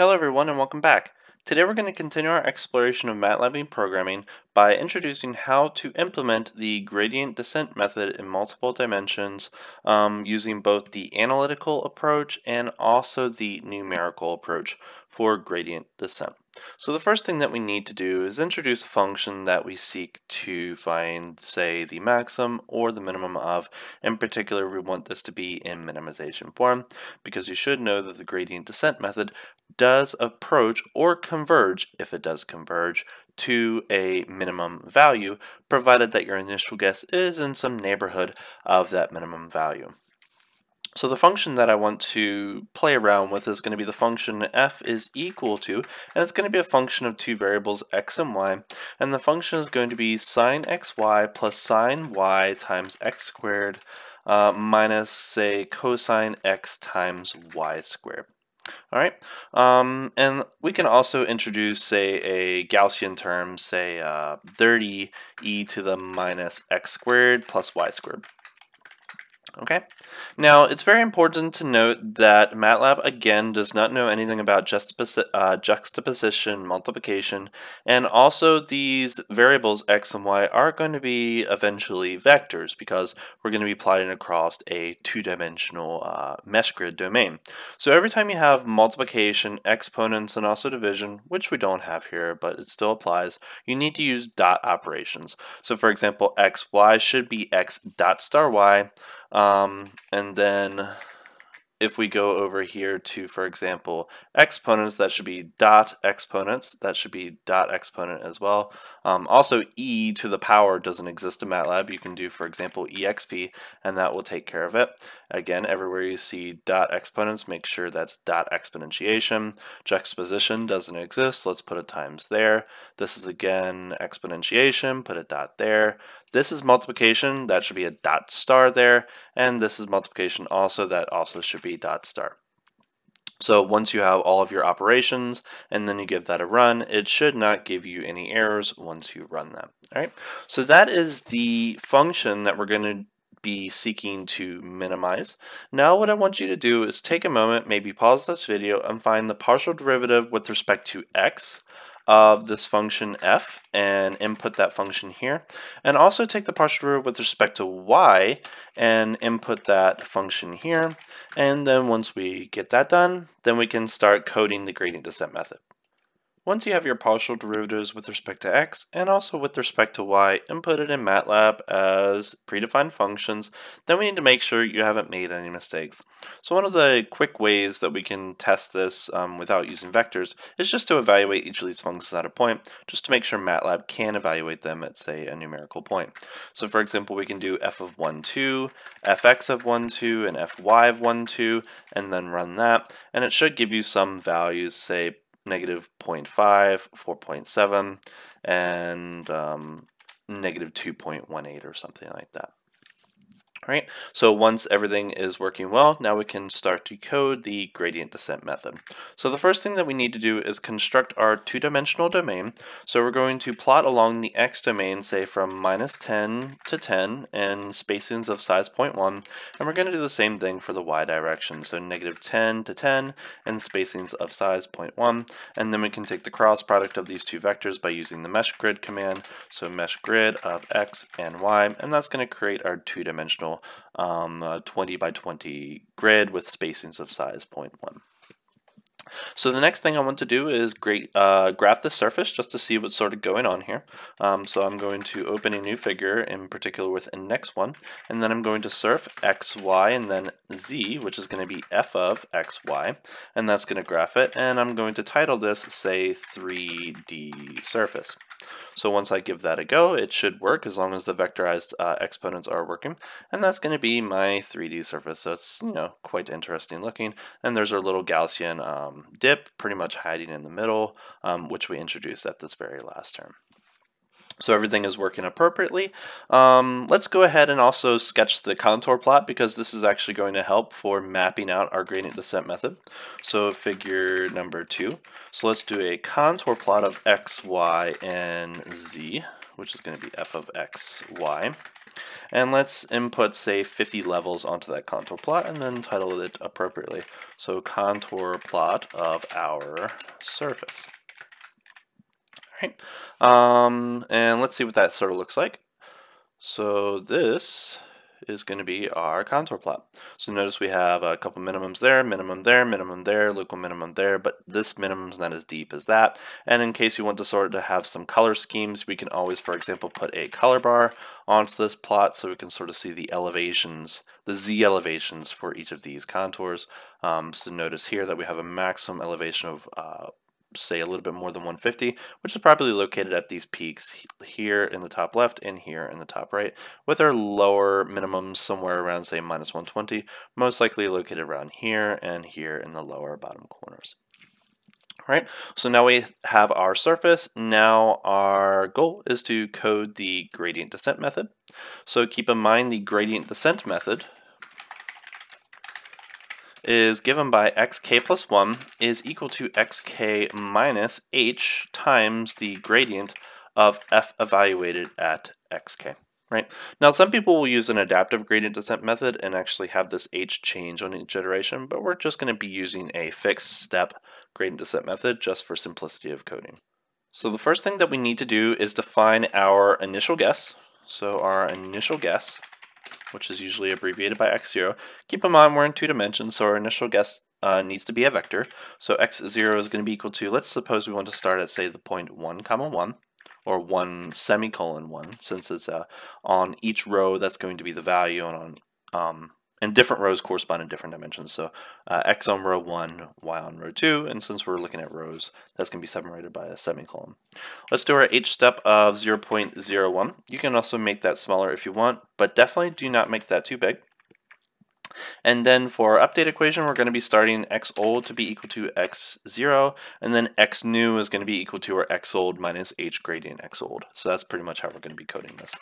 Hello everyone and welcome back. Today we're going to continue our exploration of MATLAB programming by introducing how to implement the gradient descent method in multiple dimensions using both the analytical approach and also the numerical approach for gradient descent. So the first thing that we need to do is introduce a function that we seek to find, say, the maximum or the minimum of. In particular, we want this to be in minimization form, because you should know that the gradient descent method does approach or converge, if it does converge, to a minimum value, provided that your initial guess is in some neighborhood of that minimum value. So the function that I want to play around with is going to be the function f is equal to, and it's going to be a function of two variables x and y, and the function is going to be sine xy plus sine y times x squared minus, say, cosine x times y squared. Alright, and we can also introduce, say, a Gaussian term, say 30 e to the minus x squared plus y squared. Okay, now it's very important to note that MATLAB, again, does not know anything about juxtaposition, multiplication, and also these variables x and y are going to be eventually vectors because we're going to be plotting across a two-dimensional meshgrid domain. So every time you have multiplication, exponents, and also division, which we don't have here, but it still applies, you need to use dot operations. So for example, x, y should be x dot star y. And then if we go over here to, for example, exponents, that should be dot exponents, that should be dot exponent as well. Also, e to the power doesn't exist in MATLAB. You can do, for example, exp, and that will take care of it. Again, everywhere you see dot exponents, make sure that's dot exponentiation. Juxtaposition doesn't exist. Let's put a times there. This is, again, exponentiation. Put a dot there. This is multiplication. That should be a dot star there. And this is multiplication also. That also should be dot star. So once you have all of your operations and then you give that a run, it should not give you any errors once you run them. All right, so that is the function that we're going to be seeking to minimize. Now what I want you to do is take a moment, maybe pause this video, and find the partial derivative with respect to x of this function f and input that function here, and also take the partial derivative with respect to y and input that function here. And then once we get that done, then we can start coding the gradient descent method. Once you have your partial derivatives with respect to x and also with respect to y inputted in MATLAB as predefined functions, then we need to make sure you haven't made any mistakes. So one of the quick ways that we can test this without using vectors is just to evaluate each of these functions at a point, just to make sure MATLAB can evaluate them at, say, a numerical point. So for example, we can do f of 1, 2, fx of 1, 2, and fy of 1, 2, and then run that, and it should give you some values, say, negative 0.5, 4.7, and negative 2.18 or something like that. All right, so once everything is working well, now we can start to code the gradient descent method. So the first thing that we need to do is construct our two-dimensional domain. So we're going to plot along the x domain, say from minus 10 to 10 and spacings of size 0.1, and we're going to do the same thing for the y direction. So negative 10 to 10 and spacings of size 0.1, and then we can take the cross product of these two vectors by using the meshgrid command. So meshgrid of x and y, and that's going to create our two-dimensional 20 by 20 grid with spacings of size 0.1. So the next thing I want to do is graph the surface just to see what's sort of going on here. So I'm going to open a new figure, in particular with index 1, and then I'm going to surf x, y, and then z, which is going to be f of x, y, and that's going to graph it, and I'm going to title this, say, 3D surface. So once I give that a go, it should work as long as the vectorized exponents are working, and that's going to be my 3D surface. So it's, you know, quite interesting looking, and there's our little Gaussian dip pretty much hiding in the middle, which we introduced at this very last term. So everything is working appropriately. Let's go ahead and also sketch the contour plot, because this is actually going to help for mapping out our gradient descent method. So figure number 2. So let's do a contour plot of x, y, and z, which is going to be f of x, y. And let's input, say, 50 levels onto that contour plot and then title it appropriately. So contour plot of our surface. All right. And let's see what that sort of looks like. So this is going to be our contour plot. So notice we have a couple minimums there, minimum there, minimum there, local minimum there, but this minimum is not as deep as that. And in case you want to sort of have some color schemes, we can always, for example, put a color bar onto this plot so we can sort of see the elevations, the Z elevations for each of these contours. So notice here that we have a maximum elevation of say a little bit more than 150, which is probably located at these peaks here in the top left and here in the top right, with our lower minimum somewhere around, say, minus 120, most likely located around here and here in the lower bottom corners. All right, so now we have our surface. Now our goal is to code the gradient descent method. So keep in mind the gradient descent method is given by xk plus 1 is equal to xk minus h times the gradient of f evaluated at xk, right? Now some people will use an adaptive gradient descent method and actually have this h change on each iteration, but we're just going to be using a fixed step gradient descent method just for simplicity of coding. So the first thing that we need to do is define our initial guess. So our initial guess, which is usually abbreviated by x0. Keep in mind we're in two dimensions, so our initial guess needs to be a vector. So x0 is going to be equal to, let's suppose we want to start at, say, the point 1 comma 1, or 1 semicolon 1, since it's on each row that's going to be the value, and different rows correspond in different dimensions. So x on row 1, y on row 2, and since we're looking at rows, that's going to be separated by a semicolon. Let's do our h step of 0.01. You can also make that smaller if you want, but definitely do not make that too big. And then for our update equation, we're going to be starting x old to be equal to x0, and then x new is going to be equal to our x old minus h gradient x old. So that's pretty much how we're going to be coding this.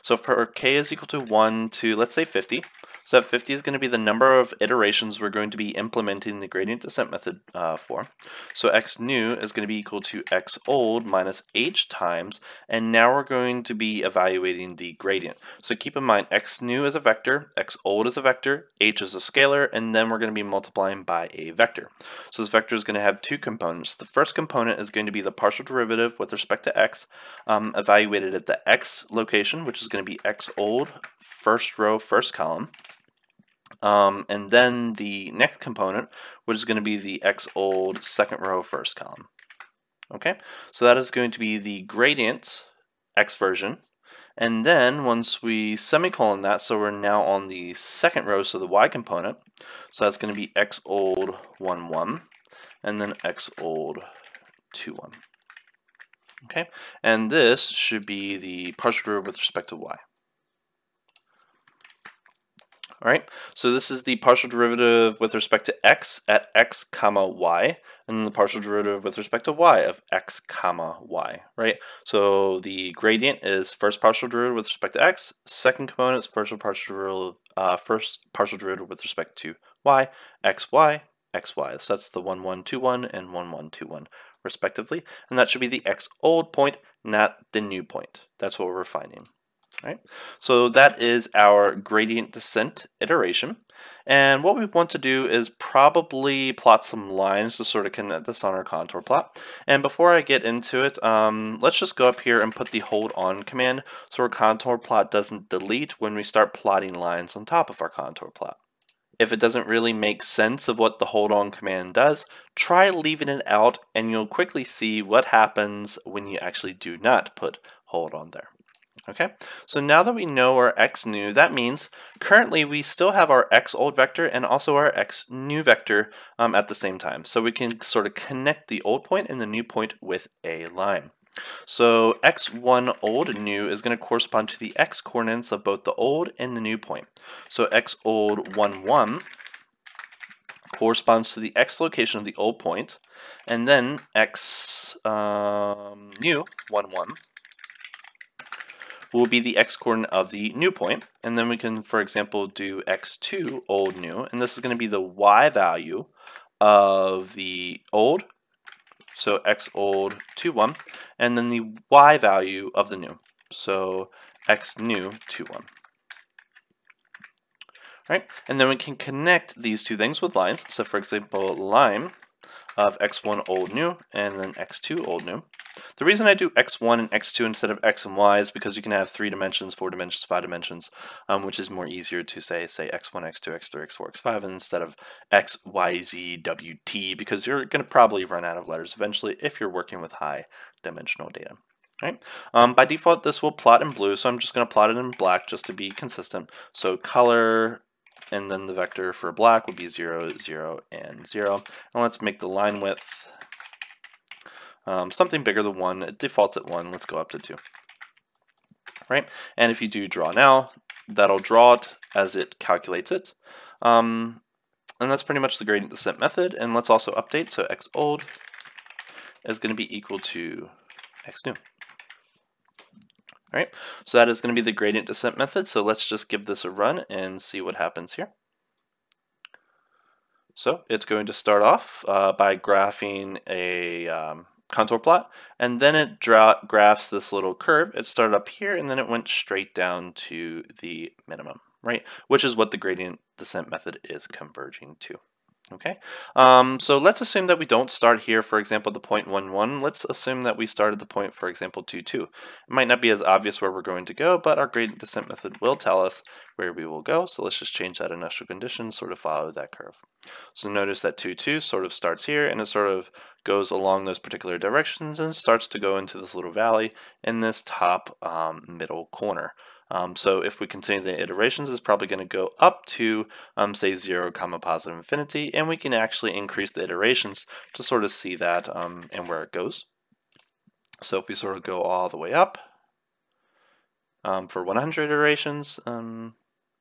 So for k is equal to 1 to, let's say, 50. So that 50 is going to be the number of iterations we're going to be implementing the gradient descent method for. So x new is going to be equal to x old minus h times, and now we're going to be evaluating the gradient. So keep in mind, x new is a vector, x old is a vector, h is a scalar, and then we're going to be multiplying by a vector. So this vector is going to have two components. The first component is going to be the partial derivative with respect to x, evaluated at the x location, which is going to be x old, first row, first column. And then the next component, which is going to be the x old second row first column. Okay, so that is going to be the gradient x version. And then once we semicolon that, so we're now on the second row, so the y component. So that's going to be x old 1, 1, and then x old 2, 1. Okay, and this should be the partial derivative with respect to y. All right, so this is the partial derivative with respect to x at x comma y, and then the partial derivative with respect to y of x comma y, right? So the gradient is first partial derivative with respect to x, second component is first partial derivative with respect to y, x, y, x, y. So that's the 1, 1, 2, 1, and 1, 1, 2, 1, respectively. And that should be the x old point, not the new point. That's what we're finding. All right, so that is our gradient descent iteration. And what we want to do is probably plot some lines to sort of connect this on our contour plot. And before I get into it, let's just go up here and put the hold on command so our contour plot doesn't delete when we start plotting lines on top of our contour plot. If it doesn't really make sense of what the hold on command does, try leaving it out and you'll quickly see what happens when you actually do not put hold on there. Okay, so now that we know our x new, that means currently we still have our x old vector and also our x new vector at the same time. So we can sort of connect the old point and the new point with a line. So x1 old and new is going to correspond to the x coordinates of both the old and the new point. So x old 1, 1 corresponds to the x location of the old point, and then x new 1, 1 will be the x coordinate of the new point. And then we can, for example, do x2 old new, and this is going to be the y value of the old, so x old 2, 1, and then the y value of the new, so x new 2, 1. right? And then we can connect these two things with lines. So for example, line of x1 old new and then x2 old new. The reason I do x1 and x2 instead of x and y is because you can have 3 dimensions, 4 dimensions, 5 dimensions, which is more easier to say x1, x2, x3, x4, x5 instead of x, y, z, w, t, because you're going to probably run out of letters eventually if you're working with high dimensional data. Right? By default, this will plot in blue, so I'm just going to plot it in black just to be consistent. So color, and then the vector for black would be 0, 0, and 0. And let's make the line width something bigger than 1. It defaults at 1. Let's go up to 2. Right? And if you do draw now, that'll draw it as it calculates it. And that's pretty much the gradient descent method. And let's also update. So x old is going to be equal to x new. All right, so that is going to be the gradient descent method. So let's just give this a run and see what happens here. So it's going to start off by graphing a contour plot, and then it graphs this little curve. It started up here, and then it went straight down to the minimum, right? Which is what the gradient descent method is converging to. Okay, so let's assume that we don't start here, for example, the 0.11. Let's assume that we start at the point, for example, 2,2. It might not be as obvious where we're going to go, but our gradient descent method will tell us where we will go. So let's just change that initial condition, sort of follow that curve. So notice that 2,2 sort of starts here, and it sort of goes along those particular directions and starts to go into this little valley in this top middle corner. So if we continue the iterations, it's probably going to go up to, say, 0, positive infinity, and we can actually increase the iterations to sort of see that and where it goes. So if we sort of go all the way up for 100 iterations,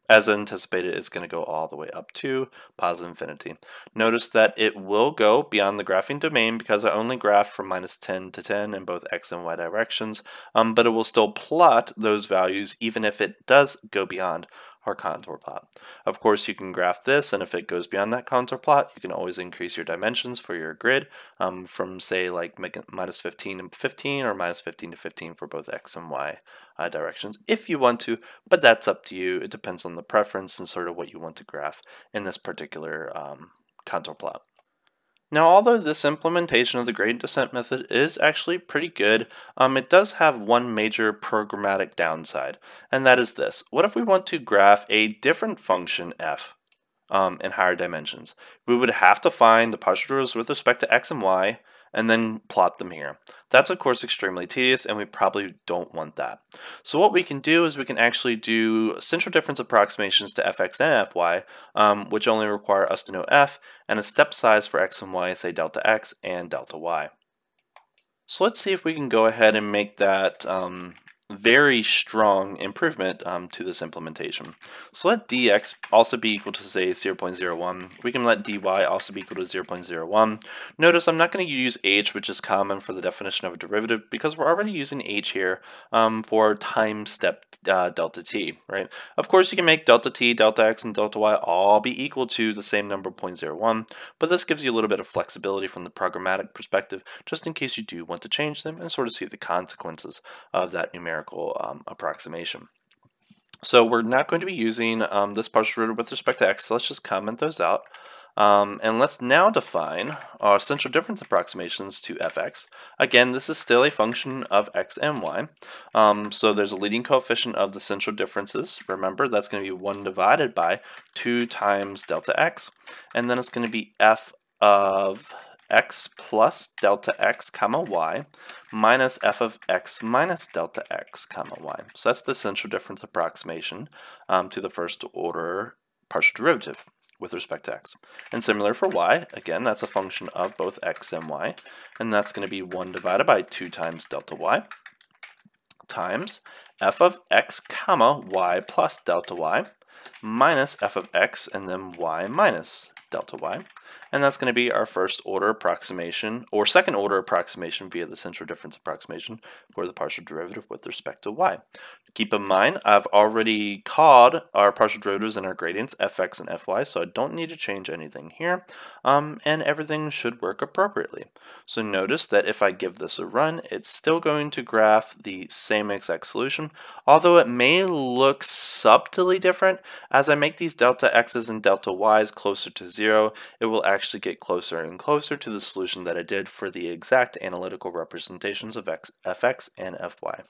as anticipated, it's going to go all the way up to positive infinity. Notice that it will go beyond the graphing domain because I only graph from -10 to 10 in both x and y directions, but it will still plot those values even if it does go beyond our contour plot. Of course, you can graph this, and if it goes beyond that contour plot, you can always increase your dimensions for your grid from, say, like -15 and 15 or -15 to 15 for both x and y directions if you want to, but that's up to you. It depends on the preference and sort of what you want to graph in this particular contour plot. Now, although this implementation of the gradient descent method is actually pretty good, it does have one major programmatic downside, and that is this. What if we want to graph a different function f in higher dimensions? We would have to find the positors with respect to x and y, and then plot them here. That's of course extremely tedious, and we probably don't want that. So what we can do is we can actually do central difference approximations to fx and fy, which only require us to know f, and a step size for x and y, say delta x and delta y. So let's see if we can go ahead and make that very strong improvement to this implementation. So let dx also be equal to, say, 0.01. We can let dy also be equal to 0.01. Notice I'm not going to use h, which is common for the definition of a derivative, because we're already using h here for time step delta t, right? Of course, you can make delta t, delta x, and delta y all be equal to the same number, 0.01, but this gives you a little bit of flexibility from the programmatic perspective, just in case you do want to change them and sort of see the consequences of that numeric approximation. So we're not going to be using this partial derivative with respect to x, so let's just comment those out. And let's now define our central difference approximations to fx. Again, this is still a function of x and y. So there's a leading coefficient of the central differences. Remember, that's going to be 1 divided by 2 times delta x. And then it's going to be f of x plus delta x comma y minus f of x minus delta x comma y. So that's the central difference approximation to the first order partial derivative with respect to x. And similar for y, again, that's a function of both x and y, and that's going to be 1 divided by 2 times delta y times f of x comma y plus delta y minus f of x and then y minus delta y, and that's going to be our first order approximation, or second order approximation via the central difference approximation for the partial derivative with respect to y. Keep in mind, I've already called our partial derivatives and our gradients fx and fy, so I don't need to change anything here, and everything should work appropriately. So notice that if I give this a run, it's still going to graph the same exact solution, although it may look subtly different. As I make these delta x's and delta y's closer to zero, it will actually get closer and closer to the solution that I did for the exact analytical representations of fx and fy.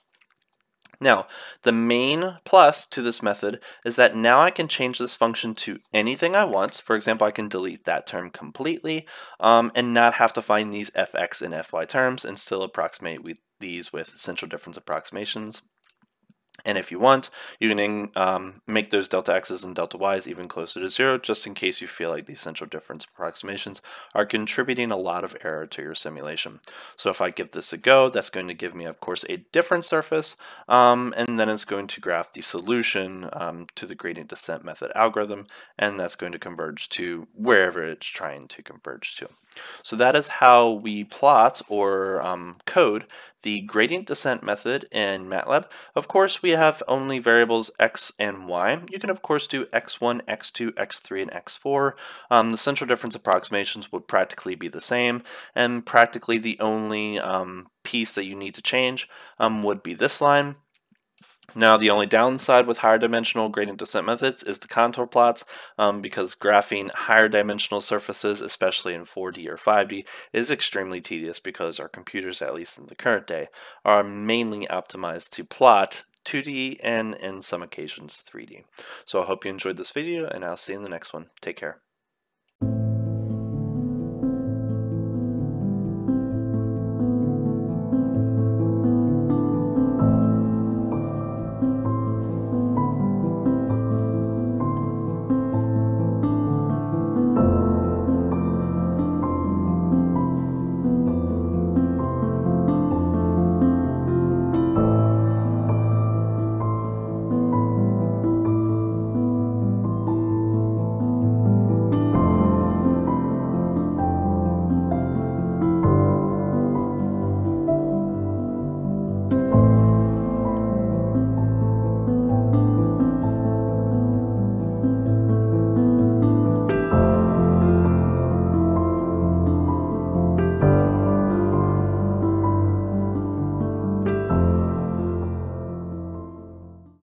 Now, the main plus to this method is that now I can change this function to anything I want. For example, I can delete that term completely and not have to find these fx and fy terms and still approximate these with central difference approximations. And if you want, you can make those delta x's and delta y's even closer to zero, just in case you feel like these central difference approximations are contributing a lot of error to your simulation. So if I give this a go, that's going to give me, of course, a different surface, and then it's going to graph the solution to the gradient descent method algorithm, and that's going to converge to wherever it's trying to converge to. So that is how we plot or code the gradient descent method in MATLAB. Of course, we have only variables x and y. You can, of course, do x1, x2, x3, and x4. The central difference approximations would practically be the same, and practically the only piece that you need to change would be this line. Now, the only downside with higher dimensional gradient descent methods is the contour plots, because graphing higher dimensional surfaces, especially in 4D or 5D, is extremely tedious because our computers, at least in the current day, are mainly optimized to plot 2D and, in some occasions, 3D. So I hope you enjoyed this video, and I'll see you in the next one. Take care.